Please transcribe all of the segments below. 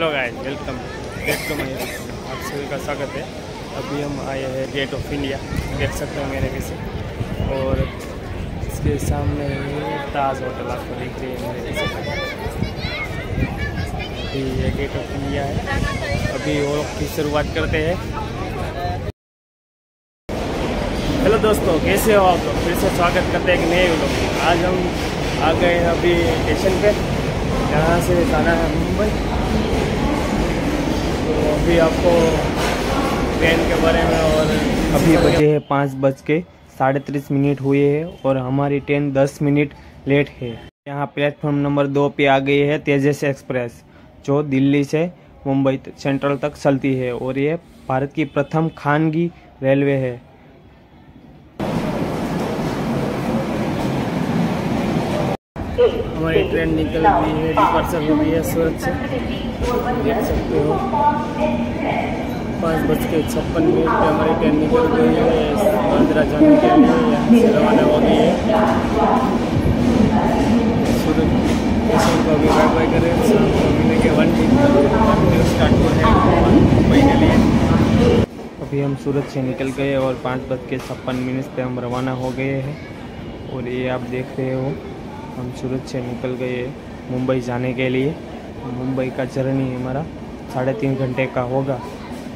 Hello guys, welcome back to my channel. आप सभी का स्वागत है। अभी हम आए हैं गेट ऑफ इंडिया, देख सकते हो मेरे पीछे, और इसके सामने ताज होटल आपको दिख रही है मेरे पीछे। ये गेट ऑफ इंडिया है। अभी वॉक की शुरुआत करते हैं। हेलो दोस्तों, कैसे हो आप लोग? फिर से स्वागत करते हैं कि नए व्लॉग। आज हम आ गए हैं अभी स्टेशन पे, यहाँ से जाना है मुंबई। तो अभी आपको ट्रेन के बारे में, और अभी बजे है 5:35 हुए हैं और हमारी ट्रेन 10 मिनट लेट है। यहाँ प्लेटफॉर्म नंबर 2 पे आ गई है तेजस एक्सप्रेस, जो दिल्ली से मुंबई सेंट्रल तक चलती है, और ये भारत की प्रथम खानगी रेलवे है। हमारी ट्रेन निकल गई है, डिपार्चर हो गई है सूरत से। देख सकते हो 5:56 पे हमारी ट्रेन निकल गई है बांद्रा जाने के लिए। यहाँ से रवाना हो गई है सूरत स्टेशन को। अभी बाय बाय करें, शाम को मिलने के 1 वीक स्टार्ट हो जाएगा मुंबई के लिए। अभी हम सूरत से निकल गए और 5:56 पे हम रवाना हो गए हैं, और ये आप देख रहे हो हम सूरत से निकल गए मुंबई जाने के लिए। मुंबई का जर्नी हमारा 3.5 घंटे का होगा,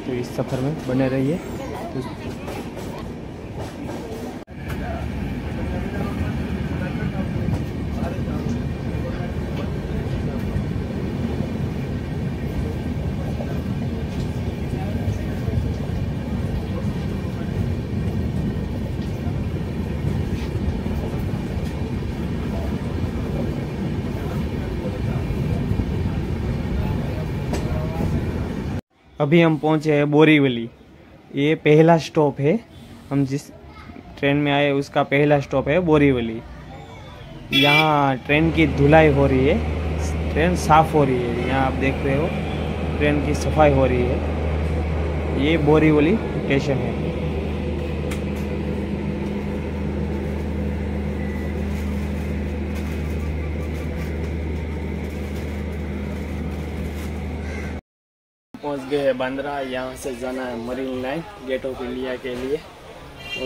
तो इस सफ़र में बने रहिए। तो अभी हम पहुंचे हैं बोरीवली। ये पहला स्टॉप है, हम जिस ट्रेन में आए उसका पहला स्टॉप है बोरीवली। यहाँ ट्रेन की धुलाई हो रही है, ट्रेन साफ़ हो रही है। यहाँ आप देख रहे हो ट्रेन की सफाई हो रही है। ये बोरीवली स्टेशन है। पहुँच गए है बांद्रा। यहाँ से जाना है marine drive, gate of India के लिए।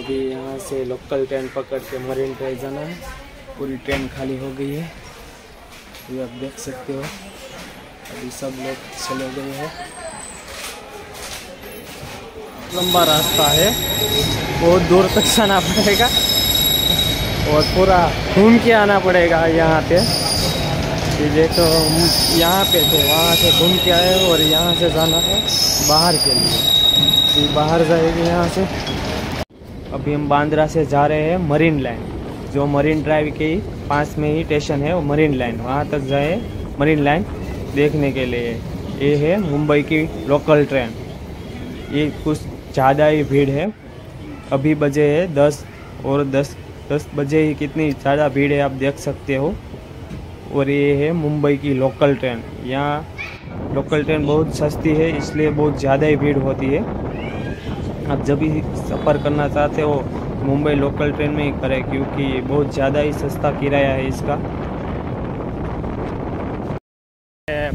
अभी यहाँ से लोकल ट्रेन पकड़ के मरीन ड्राइव जाना है। पूरी ट्रेन खाली हो गई है, ये आप देख सकते हो। अभी सब लोग चले गए हैं। लंबा रास्ता है, बहुत दूर तक जाना पड़ेगा और पूरा घूम के आना पड़ेगा। यहाँ पे ये तो हम यहाँ पे थे, वहाँ से घूम के आए और यहाँ से जाना है बाहर के लिए। बाहर जाएगी यहाँ से। अभी हम बांद्रा से जा रहे हैं मरीन लाइन, जो मरीन ड्राइव के पास में ही स्टेशन है। वो मरीन लाइन, वहाँ तक जाए मरीन लाइन देखने के लिए। ये है मुंबई की लोकल ट्रेन। ये कुछ ज़्यादा ही भीड़ है। अभी बजे है 10 बजे ही कितनी ज़्यादा भीड़ है आप देख सकते हो। और ये है मुंबई की लोकल ट्रेन। यहाँ लोकल ट्रेन बहुत सस्ती है, इसलिए बहुत ज़्यादा ही भीड़ होती है। आप जब भी सफ़र करना चाहते हो मुंबई लोकल ट्रेन में ही करें, क्योंकि ये बहुत ज़्यादा ही सस्ता किराया है इसका।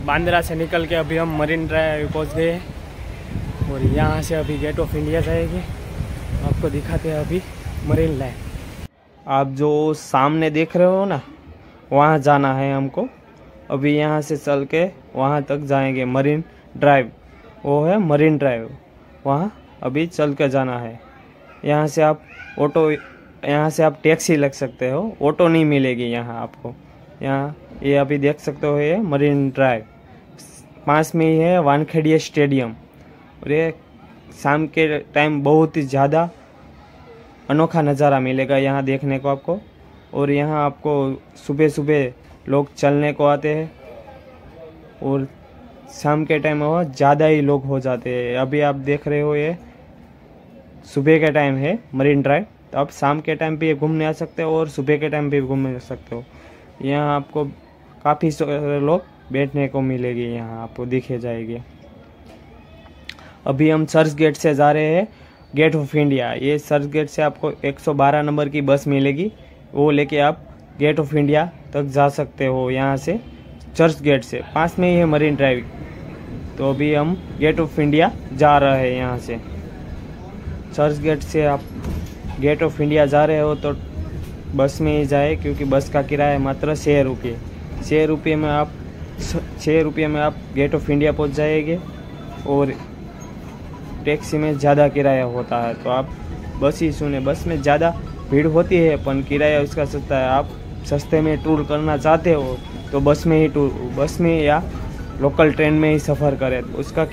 बांद्रा से निकल के अभी हम मरीन ड्राइव पहुँच गए हैं, और यहाँ से अभी गेट ऑफ इंडिया जाएगी। आपको दिखाते हैं अभी मरीन लाइन। आप जो सामने देख रहे हो ना, वहाँ जाना है हमको। अभी यहाँ से चल के वहाँ तक जाएंगे मरीन ड्राइव। वो है मरीन ड्राइव, वहाँ अभी चल के जाना है। यहाँ से आप टैक्सी लग सकते हो, ऑटो नहीं मिलेगी यहाँ आपको। यहाँ ये अभी देख सकते हो, ये मरीन ड्राइव पास में ही है वानखेड़े स्टेडियम। और ये शाम के टाइम बहुत ही ज़्यादा अनोखा नज़ारा मिलेगा यहाँ देखने को आपको। और यहाँ आपको सुबह सुबह लोग चलने को आते हैं, और शाम के टाइम वहाँ ज़्यादा ही लोग हो जाते हैं। अभी आप देख रहे हो ये सुबह के टाइम है मरीन ड्राइव, तो आप शाम के टाइम भी घूमने आ सकते हो और सुबह के टाइम भी घूमने सकते हो। यहाँ आपको काफ़ी सारे लोग बैठने को मिलेगी, यहाँ आपको दिखे जाएगी। अभी हम चर्च गेट से जा रहे हैं गेट ऑफ इंडिया। ये चर्च गेट से आपको 112 नंबर की बस मिलेगी, वो लेके आप गेट ऑफ इंडिया तक जा सकते हो। यहाँ से चर्च गेट से पास में ही है मरीन ड्राइव। तो अभी हम गेट ऑफ इंडिया जा रहे हैं। यहाँ से चर्च गेट से आप गेट ऑफ इंडिया जा रहे हो तो बस में ही जाए, क्योंकि बस का किराया मात्र 6 रुपये। 6 रुपये में आप 6 रुपये में आप गेट ऑफ इंडिया पहुँच जाएंगे और टैक्सी में ज़्यादा किराया होता है। तो आप बस ही सुने, बस में ज़्यादा भीड़ होती है पर किराया उसका सस्ता है। आप सस्ते में टूर करना चाहते हो तो बस में ही टूर, बस में या लोकल ट्रेन में ही सफ़र करें। उसका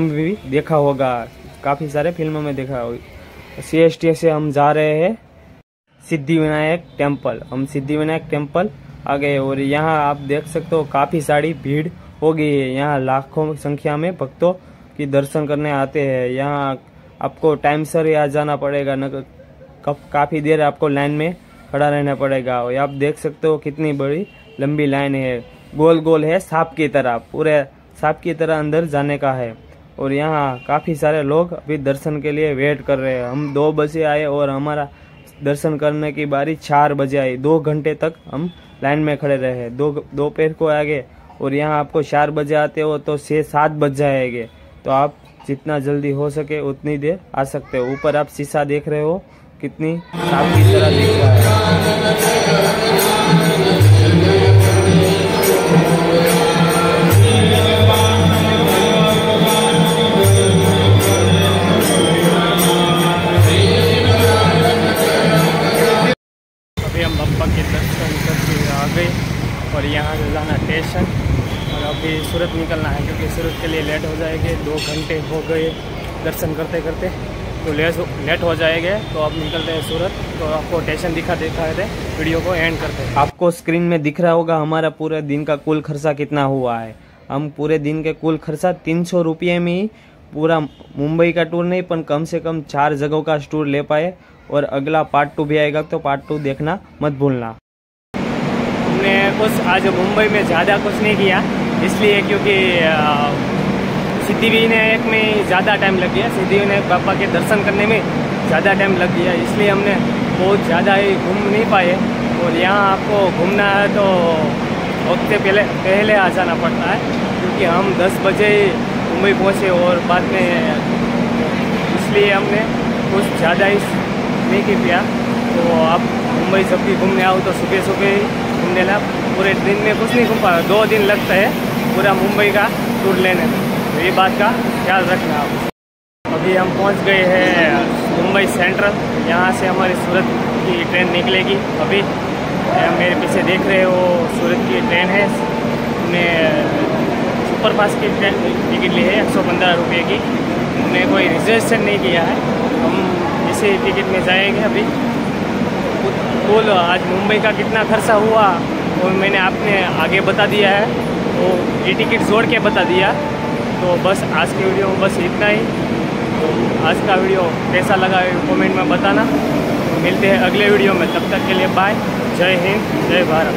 भी देखा होगा, काफ़ी सारे फिल्मों में देखा होगा। CST से हम जा रहे हैं सिद्धिविनायक टेम्पल। हम सिद्धिविनायक टेम्पल आ गए और यहाँ आप देख सकते हो काफ़ी सारी भीड़ हो गई है। यहाँ लाखों संख्या में भक्तों की दर्शन करने आते हैं। यहाँ आपको टाइम सर यहाँ जाना पड़ेगा, न काफ़ी देर आपको लाइन में खड़ा रहना पड़ेगा। और आप देख सकते हो कितनी बड़ी लंबी लाइन है, गोल गोल है, सांप की तरह, पूरे सांप की तरह अंदर जाने का है। और यहाँ काफ़ी सारे लोग अभी दर्शन के लिए वेट कर रहे हैं। हम 2 बजे आए और हमारा दर्शन करने की बारी 4 बजे आई। 2 घंटे तक हम लाइन में खड़े रहे, दोपहर को आगे। और यहाँ आपको 4 बजे आते हो तो 6-7 बज जाएंगे। तो आप जितना जल्दी हो सके उतनी देर आ सकते हो। ऊपर आप शीशा देख रहे हो कितनी आपकी तरह दिख रहा है। और यहाँ से जाना स्टेशन, और अभी सूरत निकलना है क्योंकि सूरत के लिए लेट हो जाएंगे। 2 घंटे हो गए दर्शन करते करते, तो लेट हो जाएंगे। तो अब निकलते हैं सूरत। तो आपको स्टेशन दिखा है, वीडियो को एंड करते हैं। आपको स्क्रीन में दिख रहा होगा हमारा पूरे दिन का कुल खर्चा कितना हुआ है। हम पूरे दिन के कुल खर्चा 300 रुपये में ही पूरा मुंबई का टूर नहीं पर कम से कम 4 जगहों का टूर ले पाए। और अगला पार्ट 2 भी आएगा तो पार्ट 2 देखना मत भूलना। हमने कुछ आज मुंबई में ज़्यादा कुछ नहीं किया इसलिए क्योंकि सिद्धिविनायक में ज़्यादा टाइम लग गया, सिद्धिविनायक बाबा के दर्शन करने में ज़्यादा टाइम लग गया इसलिए हमने बहुत ज़्यादा ही घूम नहीं पाए। और यहाँ आपको घूमना है तो वक्त से पहले आ जाना पड़ता है क्योंकि हम 10 बजे मुंबई पहुँचे और बाद में इसलिए हमने कुछ ज़्यादा ही नहीं किया। तो आप मुंबई जब भी घूमने आओ तो सुबह सुबह ही घूमने ला, पूरे दिन में कुछ नहीं घूम पा, 2 दिन लगता है पूरा मुंबई का टूर लेने में, तो ये बात का ख्याल रखना आप। अभी हम पहुंच गए हैं मुंबई सेंट्रल, यहाँ से हमारी सूरत की ट्रेन निकलेगी। अभी मेरे पीछे देख रहे हो सूरत की ट्रेन है, हमने सुपरफास्ट की ट्रेन टिकट ली है 115 रुपये की, हमने कोई रिजर्वेशन नहीं किया है, हम इसी टिकट में जाएंगे। अभी बोलो आज मुंबई का कितना खर्चा हुआ और मैंने आपने आगे बता दिया है, तो ये टिकट जोड़ के बता दिया। तो बस आज की वीडियो बस इतना ही, तो आज का वीडियो कैसा लगा कमेंट में बताना। मिलते हैं अगले वीडियो में, तब तक के लिए बाय, जय हिंद जय भारत।